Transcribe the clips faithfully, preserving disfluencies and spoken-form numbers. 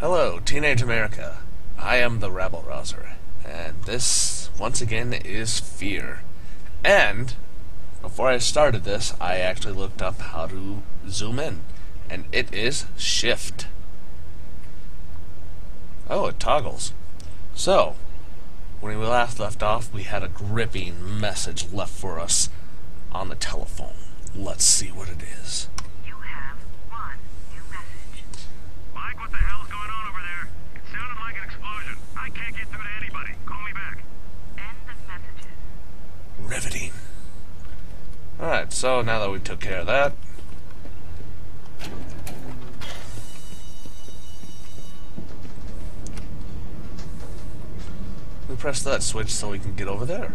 Hello, Teenage America. I am the Rabblerouser, and this, once again, is Fear. And, before I started this, I actually looked up how to zoom in, and it is Shift. Oh, it toggles. So, when we last left off, we had a gripping message left for us on the telephone. Let's see what it is. Riveting. Alright, so now that we took care of that. We press that switch so we can get over there.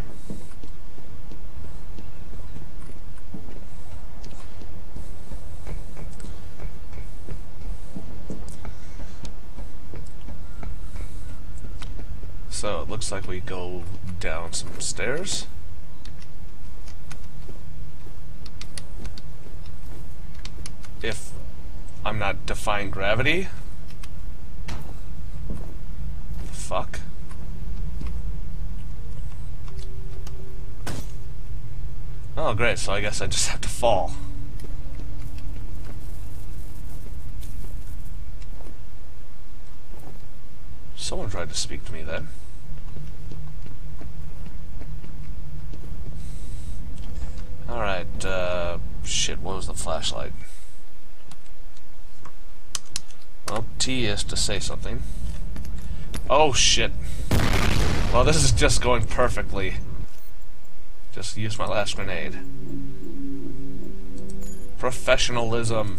So it looks like we go down some stairs. If I'm not defying gravity. The fuck. Oh great, so I guess I just have to fall. Someone tried to speak to me then. Alright, uh shit, what was the flashlight? Well, T is to say something. Oh, shit. Well, this is just going perfectly. Just used my last grenade. Professionalism.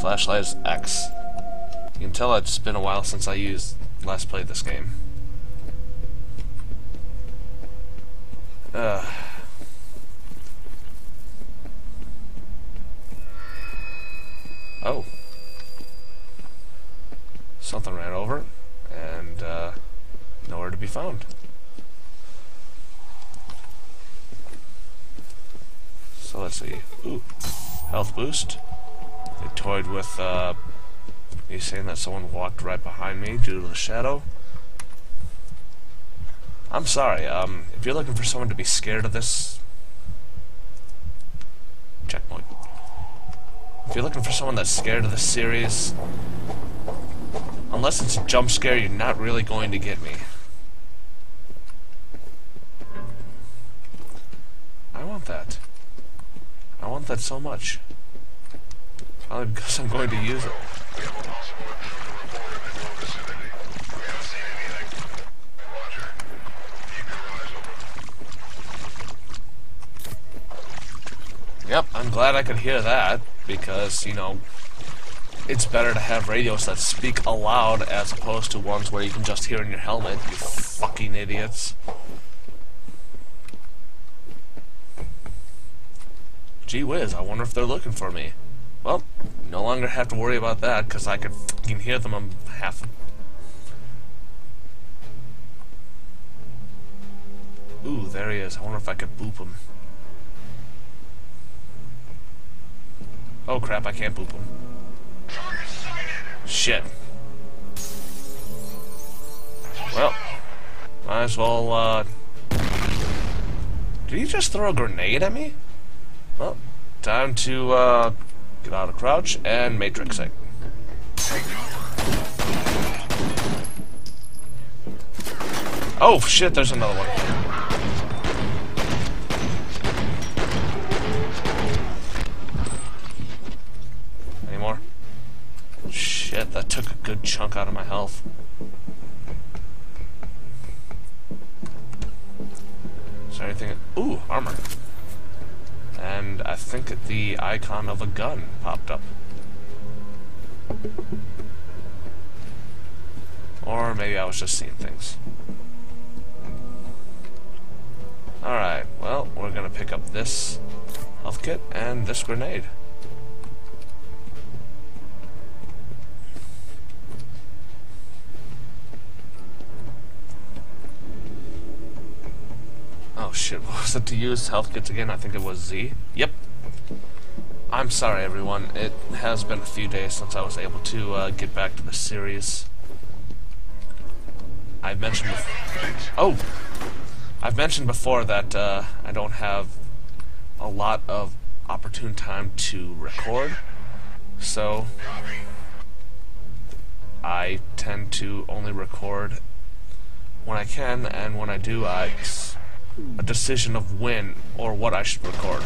Flashlight is X. You can tell it's been a while since I used last played this game. Ugh. Oh. Something ran over, and uh, nowhere to be found. So let's see. Ooh. Health boost. They toyed with uh, me saying that someone walked right behind me due to the shadow. I'm sorry, um, if you're looking for someone to be scared of this... Checkpoint. If you're looking for someone that's scared of this series, unless it's a jump scare, you're not really going to get me. I want that. I want that so much. Probably because I'm going to use it. Yep, I'm glad I could hear that. Because, you know, it's better to have radios that speak aloud as opposed to ones where you can just hear in your helmet, you fucking idiots. Gee whiz, I wonder if they're looking for me. Well, no longer have to worry about that, because I could fucking hear them on half of... Ooh, there he is. I wonder if I could boop him. Oh crap, I can't boop him. Shit. Well, might as well, uh... Did he just throw a grenade at me? Well, time to, uh, get out of crouch and matrix it. Oh shit, there's another one. Shit, that took a good chunk out of my health. Is there anything? Ooh, armor. And I think the icon of a gun popped up. Or maybe I was just seeing things. Alright, well, we're gonna pick up this health kit and this grenade. Shit, what was it to use health kits again? I think it was Z. Yep. I'm sorry everyone, it has been a few days since I was able to uh, get back to the series. I've mentioned bef oh, I've mentioned before that uh, I don't have a lot of opportune time to record, so I tend to only record when I can, and when I do, I it's a decision of when or what I should record.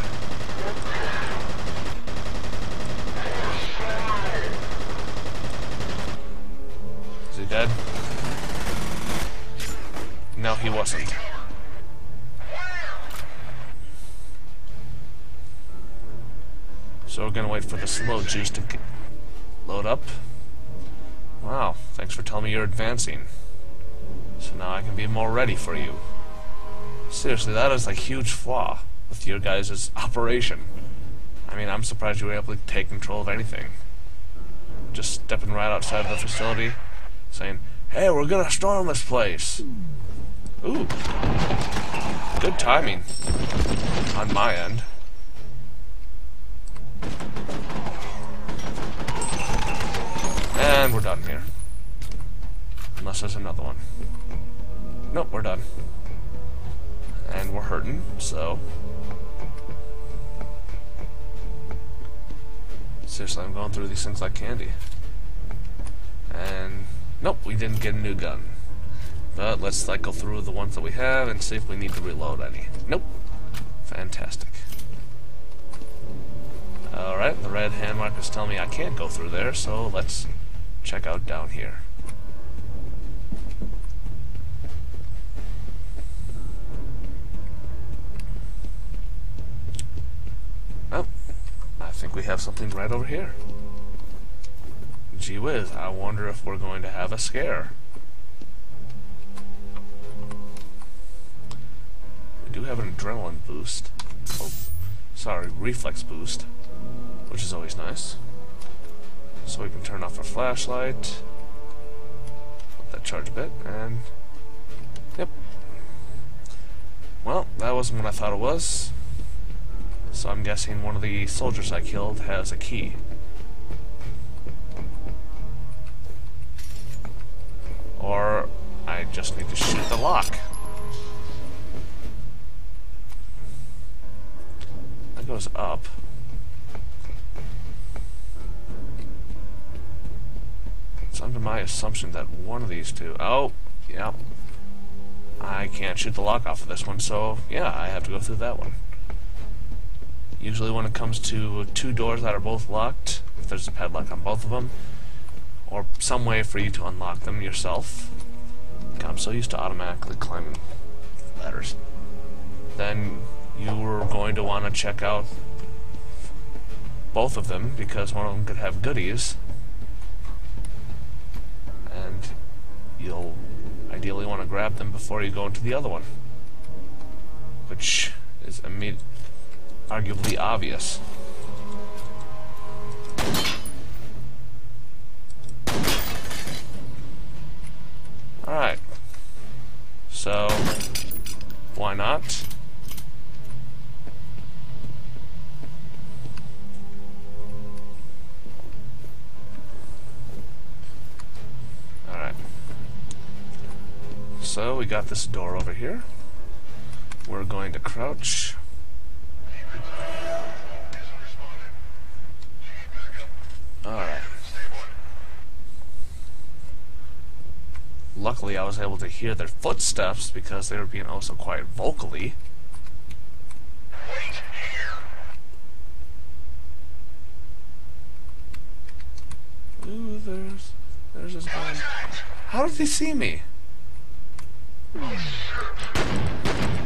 Is he dead? No, he wasn't. So we're gonna wait for the slow juice to get load up. Wow, thanks for telling me you're advancing. So now I can be more ready for you. Seriously, that is a huge flaw with your guys' operation. I mean, I'm surprised you were able to take control of anything. Just stepping right outside of the facility, saying, "Hey, we're gonna storm this place!" Ooh. Good timing. On my end. And we're done here. Unless there's another one. Nope, we're done. And we're hurting, so... Seriously, I'm going through these things like candy. And... Nope, we didn't get a new gun. But let's cycle through the ones that we have and see if we need to reload any. Nope. Fantastic. Alright, the red hand markers tell me I can't go through there, so let's check out down here. Oh, I think we have something right over here. Gee whiz, I wonder if we're going to have a scare. We do have an adrenaline boost. Oh, sorry, reflex boost, which is always nice. So we can turn off our flashlight, let that charge a bit, and yep. Well, that wasn't what I thought it was. So I'm guessing one of the soldiers I killed has a key. Or I just need to shoot the lock. That goes up. It's under my assumption that one of these two... Oh, yeah. I can't shoot the lock off of this one, so yeah, I have to go through that one. Usually when it comes to two doors that are both locked, if there's a padlock on both of them, or some way for you to unlock them yourself. I'm so used to automatically climbing ladders. Then you were going to want to check out both of them, because one of them could have goodies, and you'll ideally want to grab them before you go into the other one, which is immediate, arguably obvious. Alright, so why not? Alright, so we got this door over here. We're going to crouch. Alright. Luckily, I was able to hear their footsteps because they were being also quite vocally. Wait here. Ooh, there's there's this guy. How did they see me? Oh,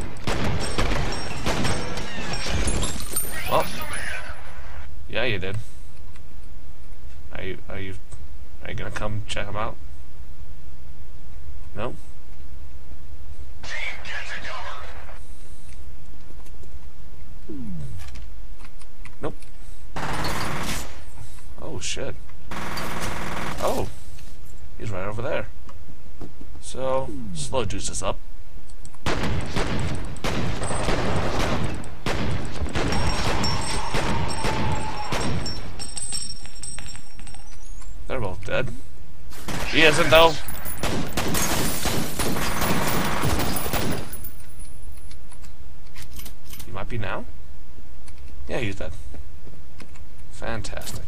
well, yeah, you did. Are you are you are you gonna come check them out? No. Nope. Oh shit. Oh, he's right over there. So slow juice is up. Turtle's dead. She isn't, though. He might be now? Yeah, he's dead. Fantastic.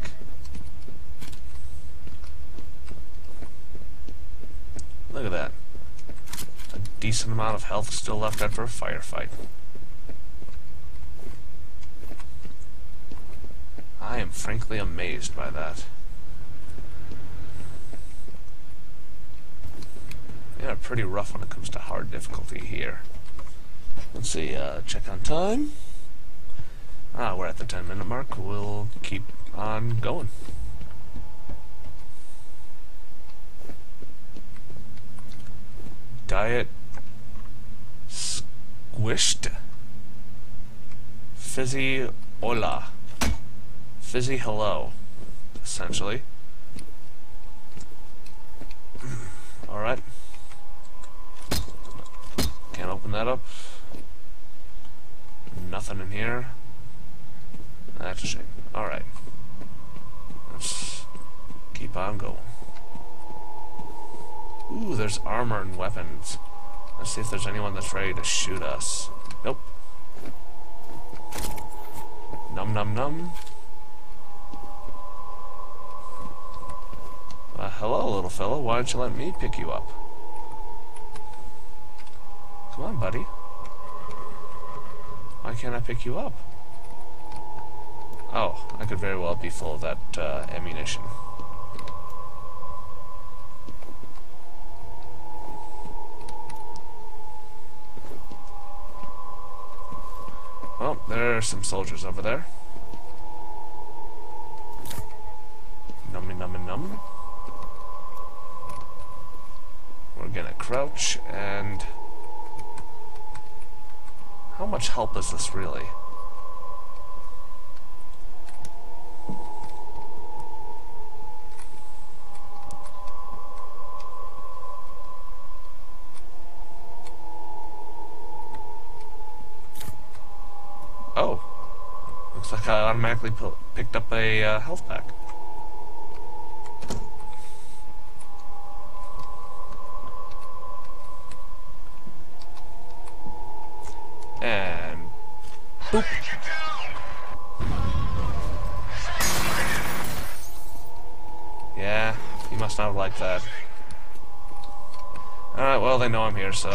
Look at that. A decent amount of health still left after a firefight. I am frankly amazed by that. They are pretty rough when it comes to hard difficulty here. Let's see, uh, check on time. Ah, we're at the ten minute mark. We'll keep on going. Diet squished. Fizzy hola. Fizzy hello, essentially. Alright. Can't open that up. Nothing in here. That's a shame. Alright. Let's keep on going. Ooh, there's armor and weapons. Let's see if there's anyone that's ready to shoot us. Nope. Num num num. Uh, hello, little fella. Why don't you let me pick you up? Come on, buddy. Why can't I pick you up? Oh, I could very well be full of that uh, ammunition. Well, there are some soldiers over there. Nummy, nummy, nummy. We're gonna crouch, and how much help is this really? Oh, looks like I automatically picked up a uh, health pack. Boop. Yeah, he must not have liked that. Alright, well, they know I'm here, so...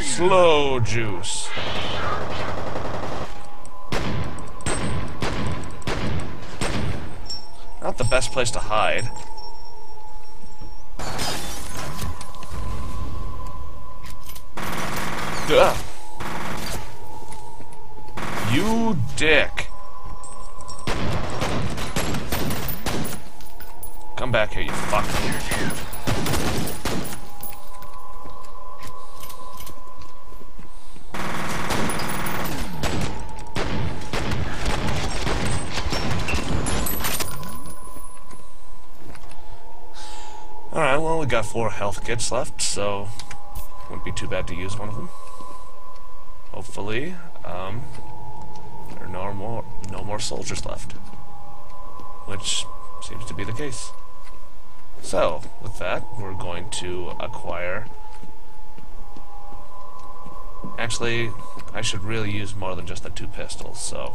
Slow juice. Not the best place to hide. Duh. You dick! Come back here, you fuck. Alright, well, we got four health kits left, so wouldn't be too bad to use one of them. Hopefully. Um... No more, no more soldiers left, which seems to be the case. So, with that, we're going to acquire... Actually, I should really use more than just the two pistols, so...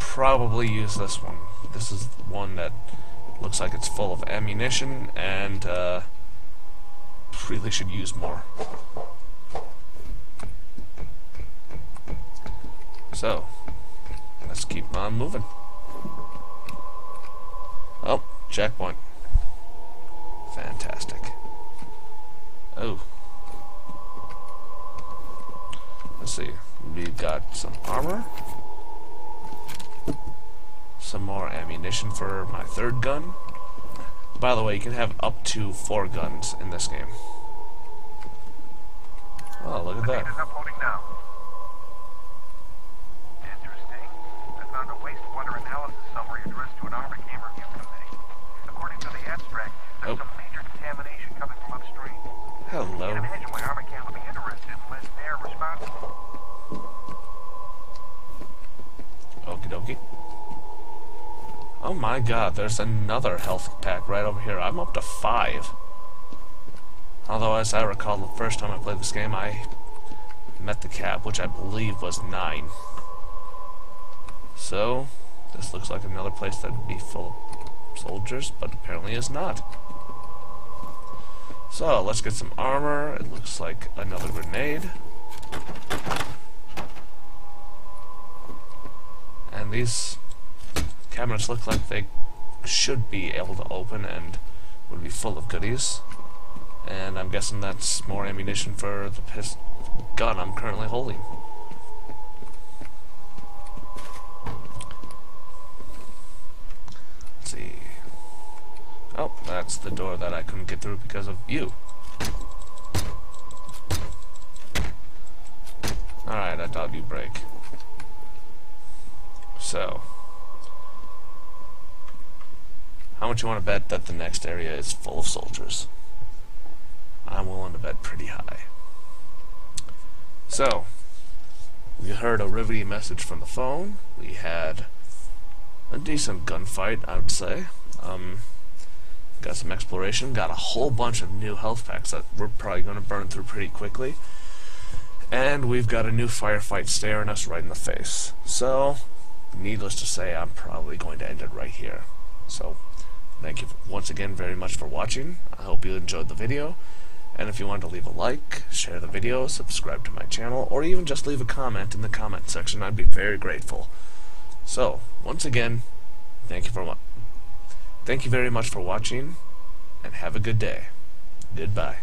Probably use this one. This is one that looks like it's full of ammunition, and uh, really should use more. So, let's keep on moving. Oh, checkpoint. Fantastic. Oh. Let's see. We've got some armor. Some more ammunition for my third gun. By the way, you can have up to four guns in this game. Oh, look at that. Hello. I can't imagine why Army Camp would be interested unless they're responsible. lucky. Oh my god, there's another health pack right over here. I'm up to five. Although, as I recall, the first time I played this game, I met the cap, which I believe was nine. So, this looks like another place that'd be full of soldiers, but apparently is not. So, let's get some armor. It looks like another grenade. And these cabinets look like they should be able to open and would be full of goodies. And I'm guessing that's more ammunition for the pist gun I'm currently holding. Let's see. Oh, that's the door that I couldn't get through because of you. Alright, I thought you'd break. So, how much you want to bet that the next area is full of soldiers? I'm willing to bet pretty high. So, we heard a riveting message from the phone. We had a decent gunfight, I would say. Um, got some exploration. Got a whole bunch of new health packs that we're probably going to burn through pretty quickly. And we've got a new firefight staring us right in the face. So, needless to say, I'm probably going to end it right here. So, thank you once again very much for watching. I hope you enjoyed the video. And if you want to leave a like, share the video, subscribe to my channel, or even just leave a comment in the comment section, I'd be very grateful. So, once again, thank you for thank you very much for watching, and have a good day. Goodbye.